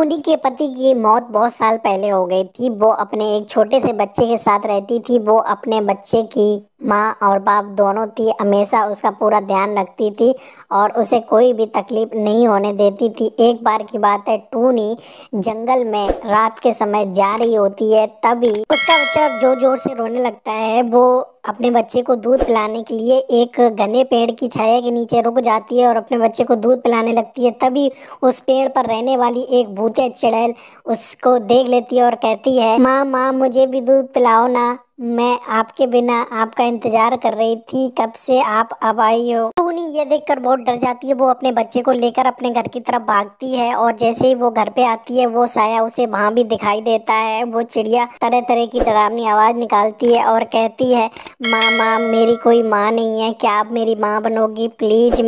उन्हीं के पति की मौत बहुत साल पहले हो गई थी। वो अपने एक छोटे से बच्चे के साथ रहती थी। वो अपने बच्चे की माँ और बाप दोनों थी, हमेशा उसका पूरा ध्यान रखती थी और उसे कोई भी तकलीफ नहीं होने देती थी। एक बार की बात है, टूनी जंगल में रात के समय जा रही होती है, तभी उसका बच्चा जोर जोर से रोने लगता है। वो अपने बच्चे को दूध पिलाने के लिए एक घने पेड़ की छाया के नीचे रुक जाती है और अपने बच्चे को दूध पिलाने लगती है। तभी उस पेड़ पर रहने वाली एक भूतिया चुड़ैल उसको देख लेती है और कहती है, माँ माँ मुझे भी दूध पिलाओ ना, मैं आपके बिना आपका इंतजार कर रही थी, कब से आप अब आई हो। टूनी ये देखकर बहुत डर जाती है। वो अपने बच्चे को लेकर अपने घर की तरफ भागती है और जैसे ही वो घर पे आती है वो साया उसे वहाँ भी दिखाई देता है। वो चिड़िया तरह तरह की डरावनी आवाज़ निकालती है और कहती है, माँ माँ मेरी कोई माँ नहीं है, क्या आप मेरी माँ बनोगी, प्लीज़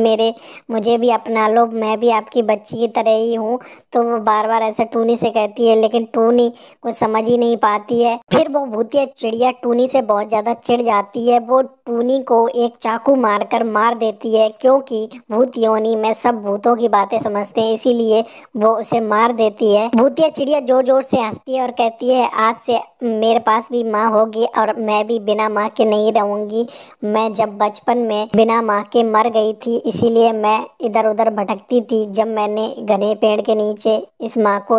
मुझे भी अपना लो, मैं भी आपकी बच्ची की तरह ही हूँ। तो वो बार बार ऐसे टूनी से कहती है, लेकिन टूनी कुछ समझ ही नहीं पाती है। फिर वो भूतिया चिड़िया टूनी से बहुत ज़्यादा चिढ़ जाती है। वो टूनी को एक चाकू मारकर मार देती है, क्योंकि भूत योनी में सब भूतों की बातें समझते हैं, इसीलिए वो उसे मार देती है। भूतिया चिड़िया जोर जोर से हंसती है और कहती है, आज से मेरे पास भी माँ होगी और मैं भी बिना माँ के नहीं रहूँगी। मैं जब बचपन में बिना माँ के मर गई थी, इसीलिए मैं इधर उधर भटकती थी। जब मैंने घने पेड़ के नीचे इस माँ को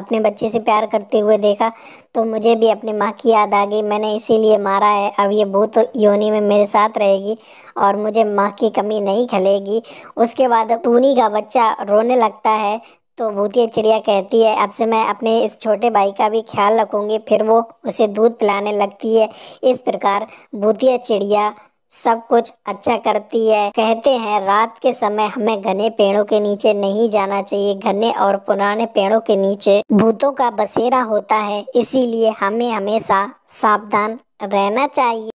अपने बच्चे से प्यार करते हुए देखा तो मुझे भी अपनी माँ की याद आ गई, मैंने इसीलिए मारा है। अब ये भूत योनी में मेरे साथ रहेगी और मुझे माँ की कमी नहीं खलेगी। उसके बाद टूनी का बच्चा रोने लगता है तो भूतिया चिड़िया कहती है, अब से मैं अपने इस छोटे भाई का भी ख्याल रखूँगी। फिर वो उसे दूध पिलाने लगती है। इस प्रकार भूतिया चिड़िया सब कुछ अच्छा करती है। कहते हैं रात के समय हमें घने पेड़ों के नीचे नहीं जाना चाहिए। घने और पुराने पेड़ों के नीचे भूतों का बसेरा होता है, इसीलिए हमें हमेशा सावधान रहना चाहिए।